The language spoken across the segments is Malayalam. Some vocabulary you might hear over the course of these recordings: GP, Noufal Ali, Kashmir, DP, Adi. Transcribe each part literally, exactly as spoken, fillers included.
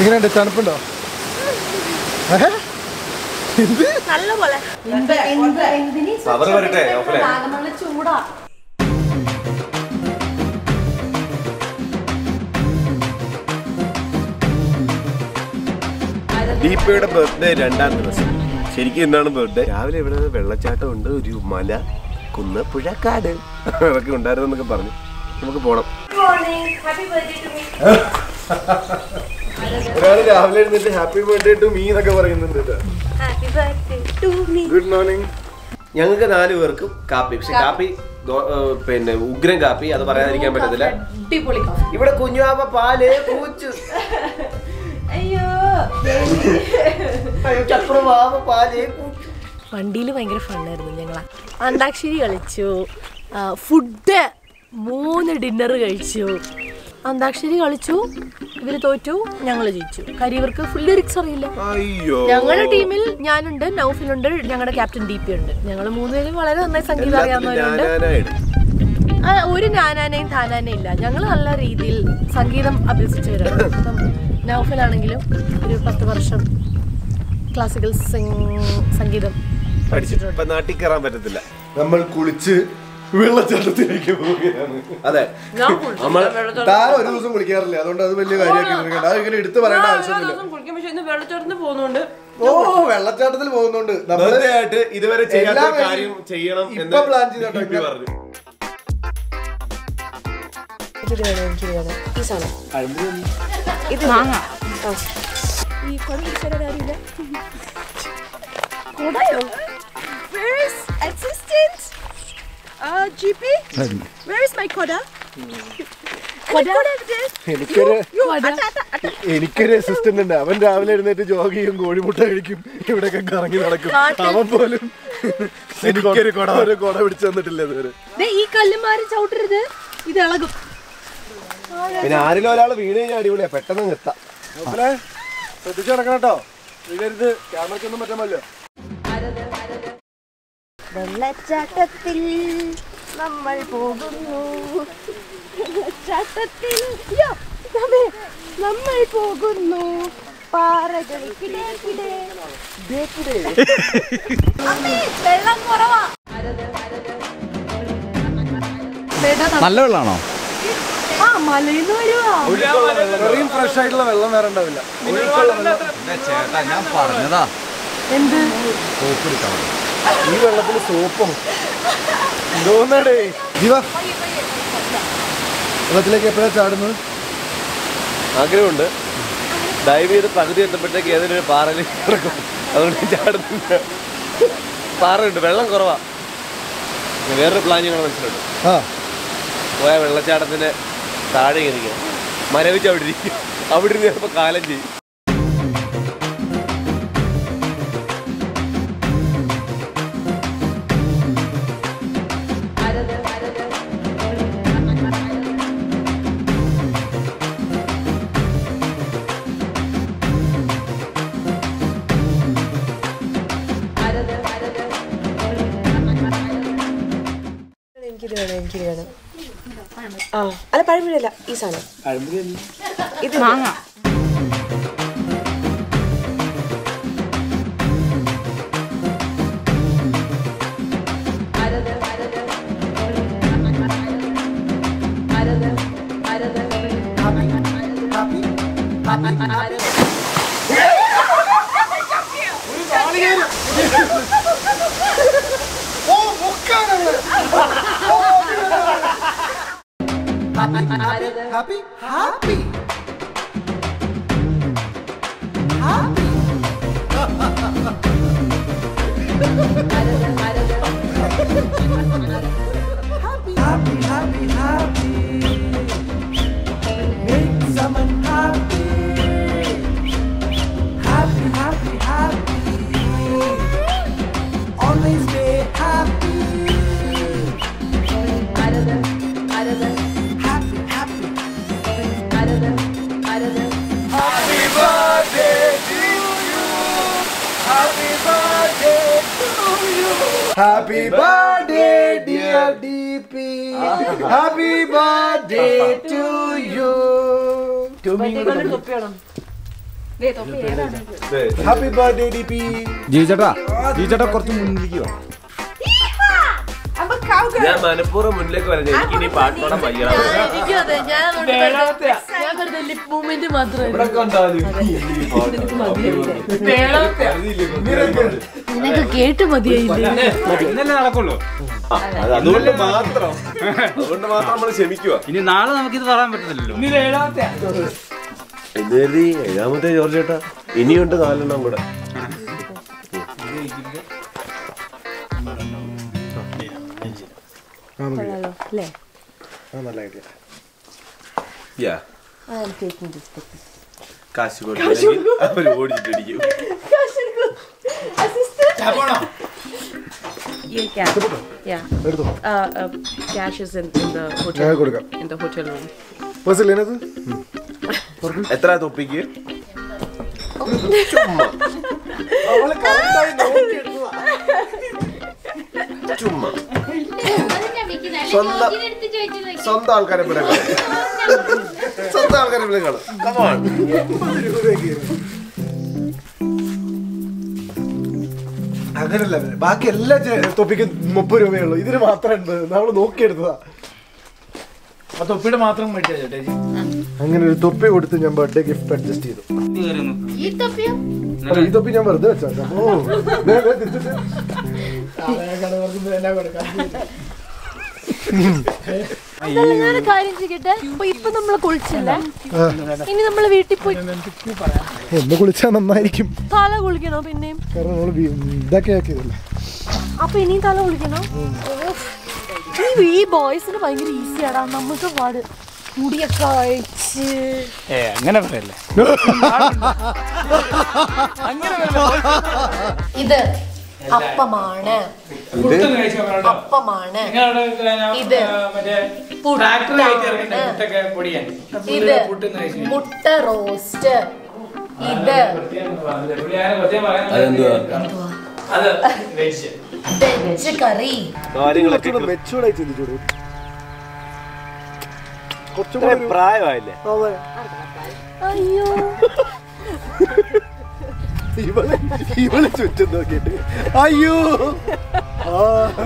എങ്ങനെയുണ്ട് തണുപ്പുണ്ടോ? ചൂടാ. ഡിപിയുടെ ബർത്ത്ഡേ രണ്ടാം ദിവസം. ശരിക്കും എന്താണ് ബർത്ത്ഡേ? രാവിലെ ഇവിടെ വെള്ളച്ചാട്ടം ഉണ്ട്, ഒരു മല, കുന്ന്, പുഴ, കാട് അതൊക്കെ ഉണ്ടായിരുന്നു എന്നൊക്കെ പറഞ്ഞു. നമുക്ക് പോണം. ഒരാള് രാവിലെ എഴുന്നിട്ട് ഹാപ്പി ബർത്ത്ഡേ ടു മീ എന്നൊക്കെ പറയുന്നുണ്ട്. Good morning. ഞങ്ങൾക്ക് നാലു പേർക്കും കാപ്പി. പക്ഷെ കാപ്പി പിന്നെ ഉഗ്രം കാപ്പി, അത് പറയാതിരിക്കാൻ പറ്റത്തില്ല. ഇവിടെ കുഞ്ഞുവാപ്പ പാല് പൂച്ചു. വണ്ടിയിൽ ഭയങ്കര ഫണ്ണായിരുന്നു. ഞങ്ങൾ അന്താക്ഷരി കളിച്ചു, ഫുഡ് മൂന്ന് ഡിന്നർ കഴിച്ചു. അന്താക്ഷരി കളിച്ചു, ഇവര് തോറ്റു, ഞങ്ങൾ ജയിച്ചു. കരിവർക്ക് ഫുൾ ലിറിക്സ് അറിയില്ല. ഞങ്ങളുടെ ടീമിൽ ഞാനുണ്ട്, നൗഫിലുണ്ട്, ഞങ്ങളുടെ ക്യാപ്റ്റൻ ഡി പി ഉണ്ട്. ഞങ്ങൾ മൂന്നുപേരും വളരെ നന്നായി സംഗീതം അറിയാവുന്നവരുണ്ട്. ഒരു ഞാനാനയും താനാനയും ഇല്ല. ഞങ്ങൾ നല്ല രീതിയിൽ സംഗീതം അഭ്യസിച്ചവരാണ്. നൗഫിലാണെങ്കിലും ഒരു പത്ത് വർഷം ക്ലാസിക്കൽ സംഗീതം പഠിച്ചിട്ടുണ്ട്. നാട്ടിൽ കയറാൻ പറ്റത്തില്ല. നമ്മൾ കുളിച്ച് വെള്ളച്ചാട്ടത്തിലേക്ക് പോവുകയാണ്. അതെ, താരം ഒരു ദിവസം കുളിക്കാറില്ല, അതുകൊണ്ട് അത് വലിയ കാര്യമാക്കി അതൊക്കെ എടുത്ത് പറയേണ്ട ആവശ്യമില്ല. വെള്ളച്ചാട്ടത്തിൽ പോകുന്നുണ്ട്. ഓ, വെള്ളച്ചാട്ടത്തിൽ പോകുന്നുണ്ട്. നമ്മളായിട്ട് ഇതുവരെ ചെയ്യണം എന്ന് പ്ലാൻ ചെയ്തിട്ട് പറഞ്ഞു. G P, where is my Koda? Koda? എനിക്കൊരു അസിസ്റ്റന്റ് ഉണ്ട്. അവൻ രാവിലെ എഴുന്നേറ്റ് ജോഗ് ചെയ്യും, കോഴിമുട്ട കഴിക്കും, ഇവിടെയൊക്കെ കറങ്ങി നടക്കും. അവൻ പോലും എനിക്കൊരു കൊട ഒരു കൊട പിടിച്ചു തന്നിട്ടില്ല ഇതുവരെ. ഈ കല്ലുമാരി ചവിട്ടരുത്, ഇത് ഇളകും. പിന്നെ ആരിലും ഒരാൾ വീട് കഴിഞ്ഞാൽ അടിപൊളിയാ, പെട്ടെന്ന് നിർത്താം. ശ്രദ്ധിച്ചു നടക്കണം കേട്ടോ, വീഴരുത്. ക്യാമറയ്ക്കൊന്നും പറ്റാമല്ലോ. വെള്ളച്ചാട്ടത്തിൽ നമ്മൾ പോകുന്നു, വെള്ളച്ചാട്ടത്തിൽ നമ്മൾ പോകുന്നു, പാറകൾക്കിടേക്കിടെ വെള്ളം കുറവാ. നല്ല വെള്ളാണോ? മലയിന്ന് വരുവാ, ഫ്രഷ് ആയിട്ടുള്ള വെള്ളം വേറെ ഉണ്ടാവില്ല. ഞാൻ പറഞ്ഞതാ എന്ത് ഈ വെള്ളത്തിൽ സോപ്പും തോന്നടേ. വെള്ളത്തിലേക്ക് എപ്പോഴാണ് ചാടുന്നത്? ആഗ്രഹമുണ്ട്. ഡൈവ് ചെയ്ത് പകുതി എത്തപ്പോഴത്തേക്ക് ഏതെങ്കിലും ഒരു പാറയിൽ കിടക്കും, അതുകൊണ്ട് ചാടുന്നില്ല. പാറയുണ്ട്, വെള്ളം കുറവാ. വേറൊരു പ്ലാൻ ഞങ്ങൾ മനസ്സിലുണ്ട്. ആ പോയ വെള്ളച്ചാട്ടത്തിന് താഴെ ഇരിക്കും, മരവിച്ച് അവിടെ ഇരിക്കും, അവിടെ ഇരുന്ന് ചിലപ്പോൾ കാലം ചെയ്യും. അല്ല, പഴംപുരിയല്ല ഈ സാധനം. ഇത് happy happy happy happy happy happy happy make someone happy happy happy happy always be happy happy Happy birthday dear D P, happy birthday to you. To me. Happy birthday, D P. Jeejata, jeejata, korchu mundikiyo. Abba cow girl. Yeah, man, poor mundle ko varje. Kini part thoda maiyara. Mundikiyo the, jana mundu. Jana karde lip movement matra. Abra kandali. Delata. Miracle. Nena gate madhiye idhi. Nena naalakolo. Ado undu matra. Undu matra mala shemikiyo. Kini naala namakithu varan pattillillo. Ni delata. Delhi, I am today Georgeta. Any one day, all of them are. Hello, hello. I am like that. Yeah. I am taking this picture. Kashmir. Kashmir. I am very happy. Kashmir. Assistant. What? Yeah, cash. Yeah. Uh, uh, cash is in, in the hotel. In the hotel room. What's the name? Etra to pick it. Chumma. Chumma. Sandal Caribbean. Sandal Caribbean. Come on. I'm going to let it back. Let's topic it. Mopuru. Either after and now no kid. I don't know if I'm going to give you a gift. I'm going to give you a gift. I'm going to give you a gift. I'm going to give you a we boys are very easy. I'm not sure what hey, I'm going to tell you. I'm going to tell you. This is Appamana. This is Appamana. This is Mutta that's veg. Veg curry. I think that's a veg curry. It's a little fry. Oh, I don't know. Here I am. Here I am. I am. I am. Oh, I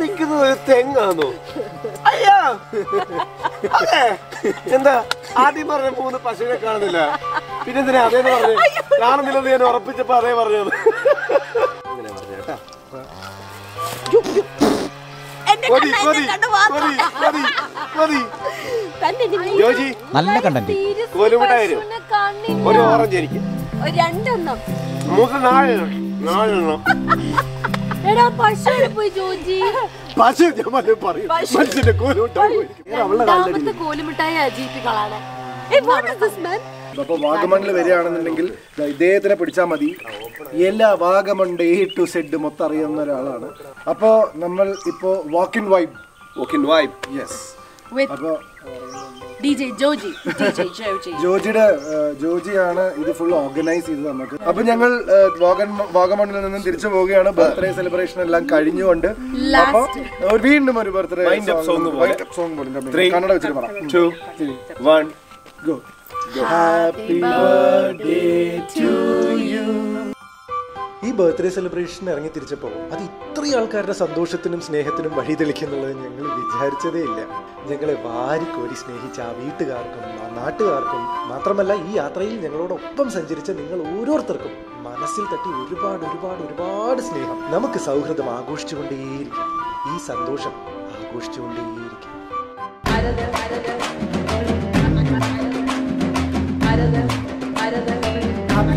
think it's a thing. Ayah! Okay! Adi Mara Moon the Pacific Cardinal. It is an animal. I'm going to be an orphan of a river. Era passion boy Joji. Passion, Jamal Pari. Passion, the goal. That was the goal. Hey, what is this man? Papa, Vagamandla very anandanengil. They thene padicha madi. Yella Vagamandai to set the mottariyan na alana. Appo, nammal ipo walk-in vibe. Walk-in vibe. Yes. With Appo, D J Joji. D J Joji. Joji da Joji ana. This full organized is namak. Appo jangal vagan vagamandil nenu tirichu pogiyana birthday celebration ellam kazhinju kondu. Appo oru veendum oru birthday wind up song wind up song pole kannada vechiru para two three one go. Happy birthday to you. This birthday celebration irangi tirichappo adu ittri aalkarude santoshathinum snehathinum vazhi telikkunnallu njangal vicharichade illa. ഞങ്ങളെ വാരിക്കോരി സ്നേഹിച്ച ആ വീട്ടുകാർക്കും ആ നാട്ടുകാർക്കും മാത്രമല്ല ഈ യാത്രയിൽ ഞങ്ങളോടൊപ്പം സഞ്ചരിച്ച നിങ്ങൾ ഓരോരുത്തർക്കും മനസ്സിൽ തട്ടി ഒരുപാട് ഒരുപാട് ഒരുപാട് സ്നേഹം. നമുക്ക് സൗഹൃദം ആഘോഷിച്ചുകൊണ്ടേയിരിക്കാം. ഈ സന്തോഷം ആഘോഷിച്ചുകൊണ്ടേയിരിക്കാം. ആരാധന ആരാധന ആരാധന ഹാപ്പി ഹാപ്പി